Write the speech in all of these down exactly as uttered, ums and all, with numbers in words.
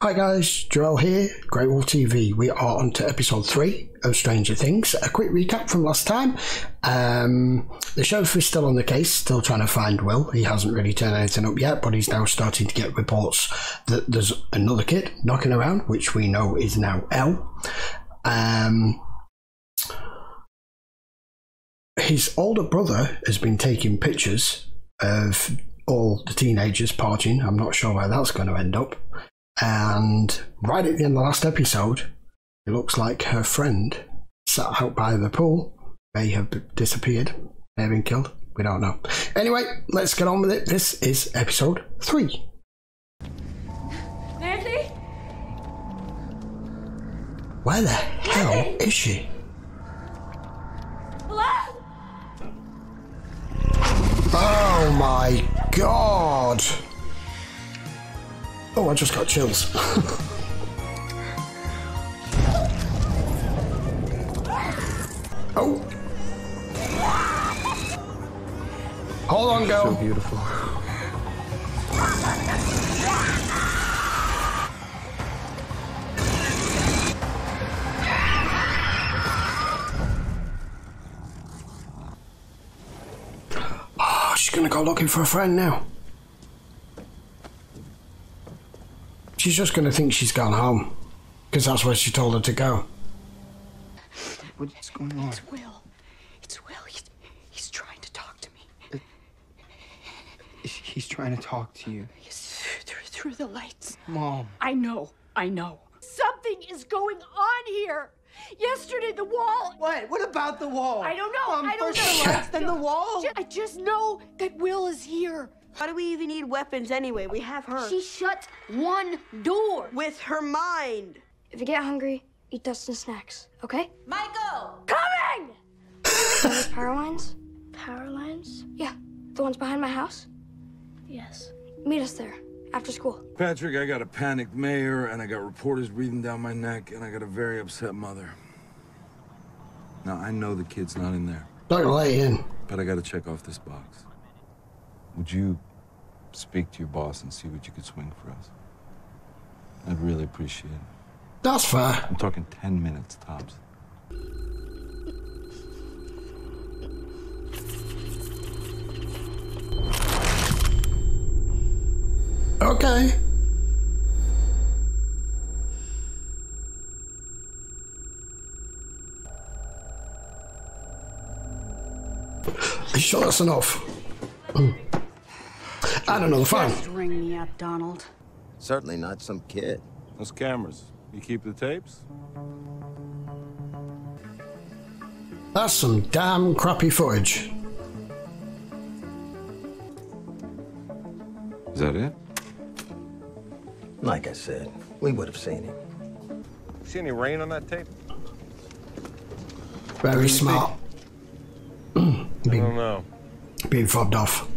Hi guys, Jerelle here, GreyWolf T V. We are on to episode three of Stranger Things. A quick recap from last time. Um, the sheriff is still on the case, still trying to find Will. He hasn't really turned anything up yet, but he's now starting to get reports that there's another kid knocking around, which we know is now Elle. Um, his older brother has been taking pictures of all the teenagers partying. I'm not sure where that's going to end up. And right at the end of the last episode, it looks like her friend sat out by the pool may have disappeared, may have been killed. We don't know. Anyway, let's get on with it. This is episode three. Nancy? Where the hell Nancy? Is she? Hello? Oh my God! Oh, I just got chills. Oh. Hold on, girl. So beautiful. Oh, she's gonna go looking for a friend now. She's just going to think she's gone home, because that's where she told her to go. What's going on? It's Will. It's Will. He's, he's trying to talk to me. Uh, he's trying to talk to you. He's through, through the lights. Mom. I know. I know. Something is going on here. Yesterday, the wall. What? What about the wall? I don't know. Mom, I don't first know. The lights, then the wall. I just know that Will is here. Why do we even need weapons anyway? We have her. She shut one door. With her mind. If you get hungry, eat dust and snacks, okay? Michael! Coming! Those power lines? Power lines? Yeah. The ones behind my house? Yes. Meet us there. After school. Patrick, I got a panicked mayor, and I got reporters breathing down my neck, and I got a very upset mother. Now, I know the kid's not in there. Not really in. But I gotta check off this box. Would you speak to your boss and see what you could swing for us? I'd really appreciate it. That's fair. I'm talking ten minutes tops. Okay. Are you sure that's enough? I don't know the phone. Just ring me up, Donald. Certainly not some kid. Those cameras. You keep the tapes? That's some damn crappy footage. Is that it? Like I said, we would have seen it. See any rain on that tape? Very smart. I don't know. Being fobbed off.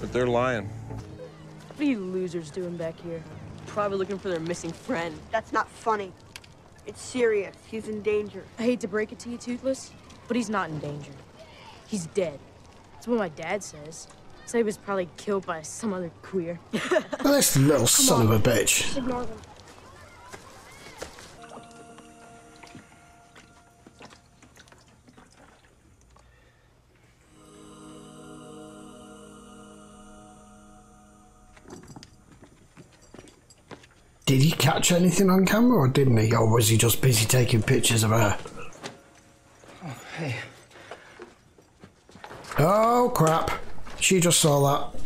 But they're lying. What are you losers doing back here? Probably looking for their missing friend. That's not funny. It's serious. He's in danger. I hate to break it to you, Toothless, but he's not in danger. He's dead. That's what my dad says. So he was probably killed by some other queer. This little son of a bitch. Ignore them. Did he catch anything on camera, or didn't he? Or was he just busy taking pictures of her? Oh, hey. Oh, crap. She just saw that.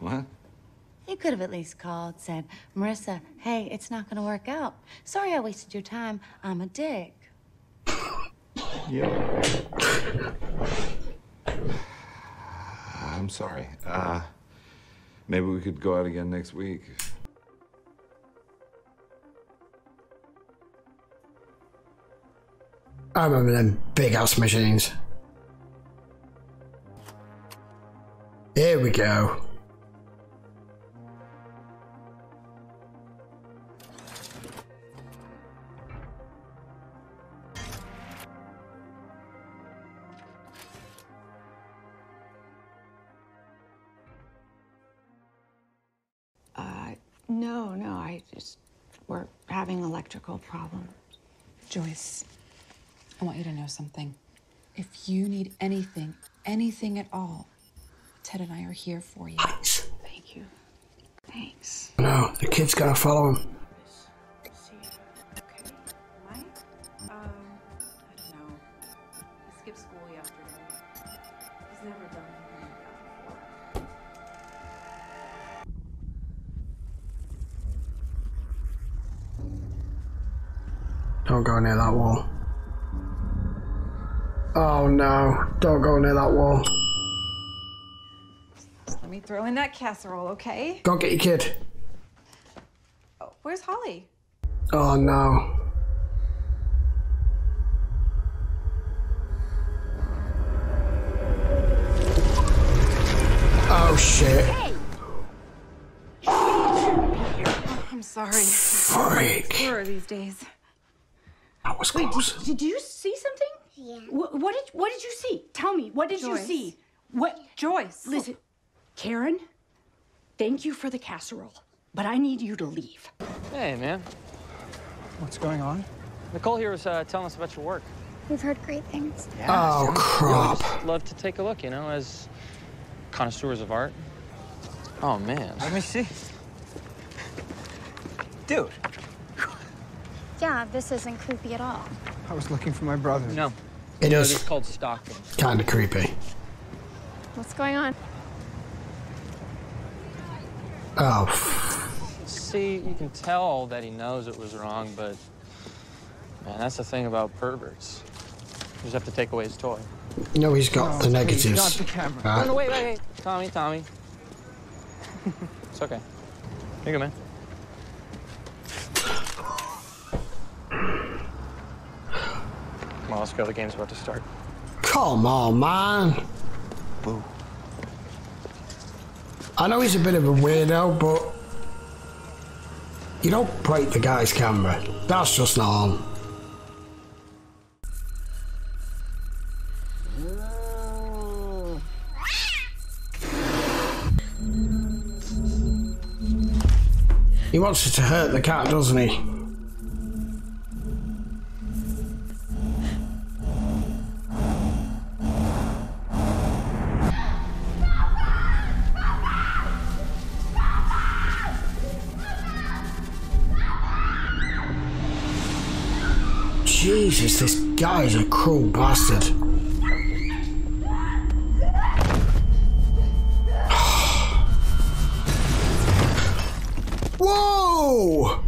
What? You could have at least called, said, Marissa, hey, it's not going to work out. Sorry I wasted your time. I'm a dick. Yeah. I'm sorry. Uh, maybe we could go out again next week. I remember them big-ass machines. Here we go. Uh, No, no, I just... We're having electrical problems. Joyce, I want you to know something. If you need anything, anything at all, Ted and I are here for you. Nice. Thank you. Thanks. No, the kid's gotta follow him. Okay, Mike? Um, I don't know. I skipped school yesterday. He's never done anything like that before. Don't go near that wall. Oh no, don't go near that wall. Let me throw in that casserole, okay? Go get your kid. Oh, where's Holly? Oh no. Oh shit. Hey. I'm sorry. Freak. Where are these days? That was close. Wait, did you see something? Yeah. What, what did what did you see? Tell me. What did Joyce. you see? What, Joyce? Listen, Karen. Thank you for the casserole, but I need you to leave. Hey, man. What's going on? Nicole here was uh, telling us about your work. We've heard great things. Yeah. Oh crap! I'd love to take a look. You know, as connoisseurs of art. Oh man. Let me see. Dude. Yeah, this isn't creepy at all. I was looking for my brother. No. It is. It's called stalking. Kind of creepy. What's going on? Oh. See, you can tell that he knows it was wrong, but man, that's the thing about perverts. You just have to take away his toy. You know he's got no, the negatives. Got the camera. Uh, no, no, wait, wait, wait, Tommy, Tommy. It's okay. Here you go, man. Let's go. The game's about to start. Come on, man. Boo. I know he's a bit of a weirdo, but you don't break the guy's camera. That's just not on. He wants to hurt the cat, doesn't he? Jesus, this guy is a cruel bastard. Whoa!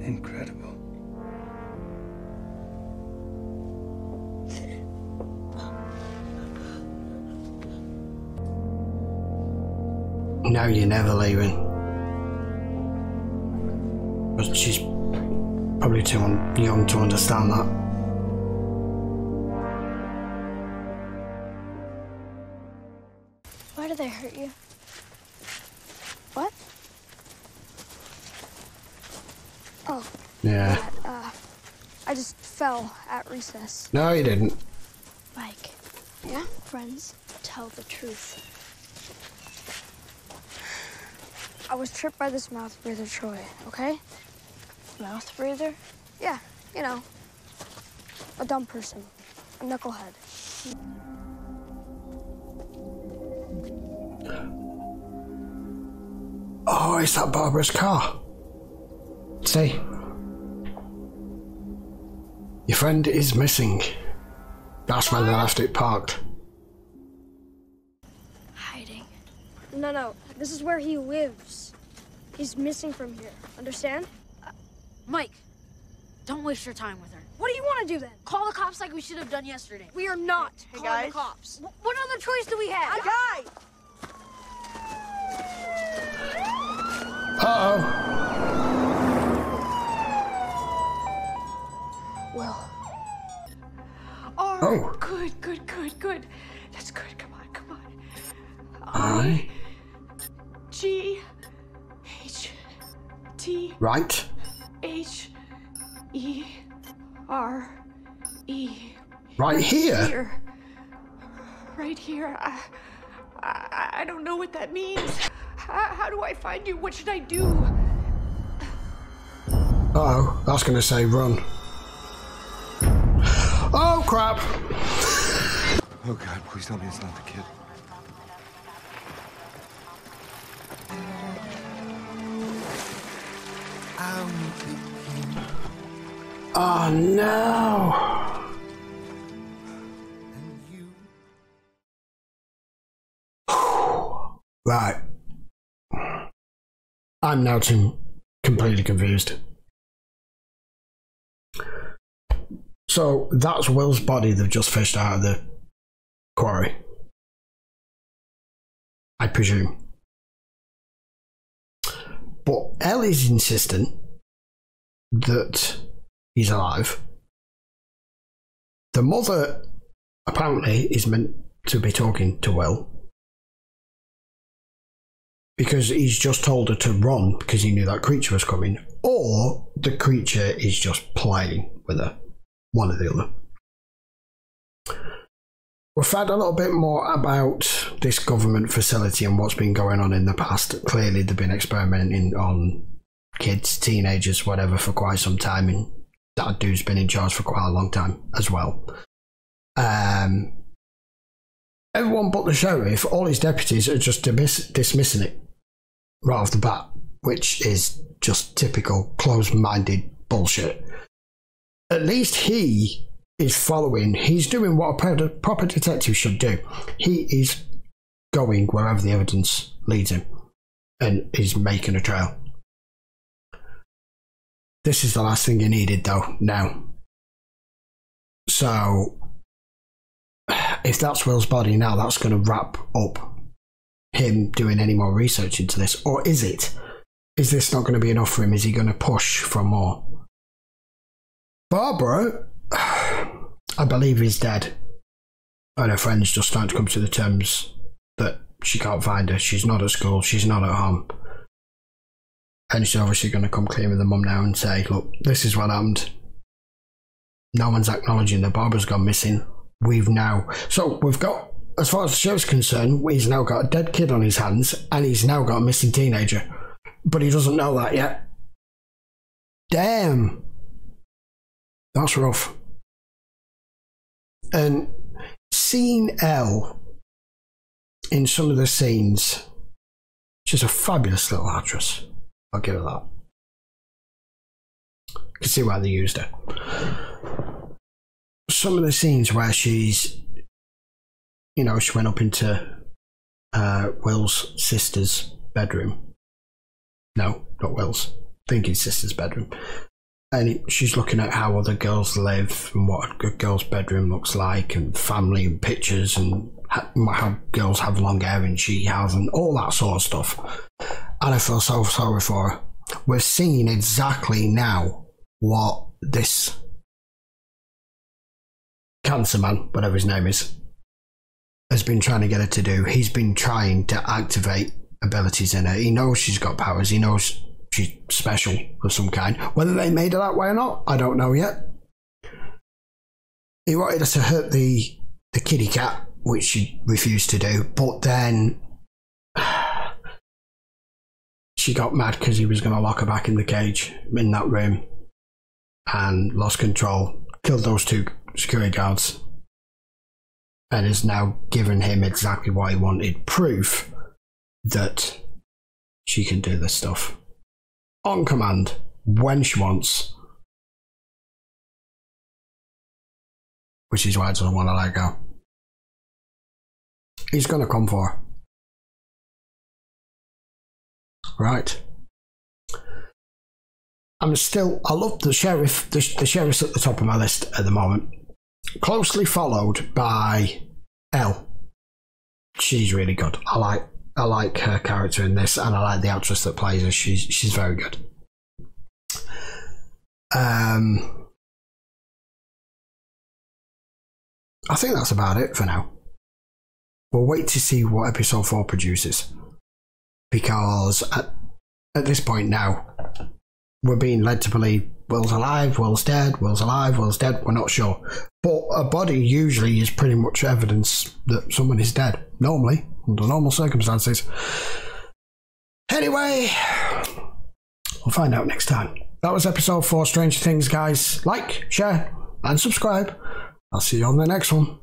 Incredible. No, you're never leaving. But she's probably too young to understand that. Why did they hurt you? What? Oh. Yeah. Dad, uh, I just fell at recess. No, you didn't. Mike. Yeah? Friends tell the truth. I was tripped by this mouth breather, Troy, okay? Mouth breather? Yeah, you know. A dumb person. A knucklehead. Oh, is that Barbara's car? Say, your friend is missing. That's why they left it parked. Hiding. No, no, this is where he lives. He's missing from here. Understand? Uh, Mike, don't waste your time with her. What do you want to do then? Call the cops like we should have done yesterday. We are not hey, calling guys. the cops. W what other choice do we have? Guys! Uh-oh. Will. Oh, oh. Good, good, good, good. That's good. Come on, come on. I. G. H. T. Right. H. E. R. E. Right here. here. Right here. I, I, I don't know what that means. How, how do I find you? What should I do? Uh-oh, that's gonna say run. Oh, crap. Oh, God, please tell me it's not the kid. Oh, no. Right. I'm now too completely confused. So that's Will's body they've just fished out of the quarry, I presume. But Elle is insistent that he's alive. The mother apparently is meant to be talking to Will, because he's just told her to run because he knew that creature was coming, or the creature is just playing with her, one or the other. We've had a little bit more about this government facility and what's been going on in the past. Clearly they've been experimenting on kids, teenagers, whatever, for quite some time, and that dude's been in charge for quite a long time as well. Um, everyone but the sheriff, all his deputies, are just dismiss dismissing it right off the bat, which is just typical closed-minded bullshit. At least he is following, he's doing what a proper detective should do. He is going wherever the evidence leads him and is making a trail. This is the last thing you needed, though, now. So, if that's Will's body now, that's going to wrap up him doing any more research into this. Or is it? Is this not going to be enough for him? Is he going to push for more? Barbara, I believe, is dead. And her friends just starting to come to the terms that she can't find her. She's not at school. She's not at home. And she's obviously going to come clean with the mum now and say, look, this is what happened. No one's acknowledging that Barbara's gone missing. We've now... So we've got, as far as the show's concerned, he's now got a dead kid on his hands and he's now got a missing teenager. But he doesn't know that yet. Damn. That's rough. And seeing Elle in some of the scenes, she's a fabulous little actress. I'll give her that. You can see why they used her. Some of the scenes where she's, you know, she went up into uh, Will's sister's bedroom. No, not Will's. I think his sister's bedroom. And it, she's looking at how other girls live and what a good girl's bedroom looks like, and family and pictures, and how, how girls have long hair and she has, and all that sort of stuff. And I feel so sorry for her. We're seeing exactly now what this cancer man, whatever his name is, has been trying to get her to do. He's been trying to activate abilities in her. He knows she's got powers. He knows she's special of some kind. Whether they made her that way or not, I don't know yet. He wanted her to hurt the, the kitty cat, which she refused to do. But then... she got mad because he was going to lock her back in the cage in that room and lost control, killed those two security guards, and has now given him exactly what he wanted. Proof that she can do this stuff on command when she wants, which is why I don't want to let go. He's going to come for her. Right. I'm still, I love the sheriff, the, the sheriff's at the top of my list at the moment. Closely followed by Elle. She's really good. I like, I like her character in this, and I like the actress that plays her. She's, she's very good. Um, I think that's about it for now. We'll wait to see what episode four produces, because at, at this point now, we're being led to believe Will's alive, Will's dead, Will's alive, Will's dead, we're not sure. But a body usually is pretty much evidence that someone is dead, normally, under normal circumstances. Anyway, we'll find out next time. That was episode four, Stranger Things, guys. Like, share, and subscribe. I'll see you on the next one.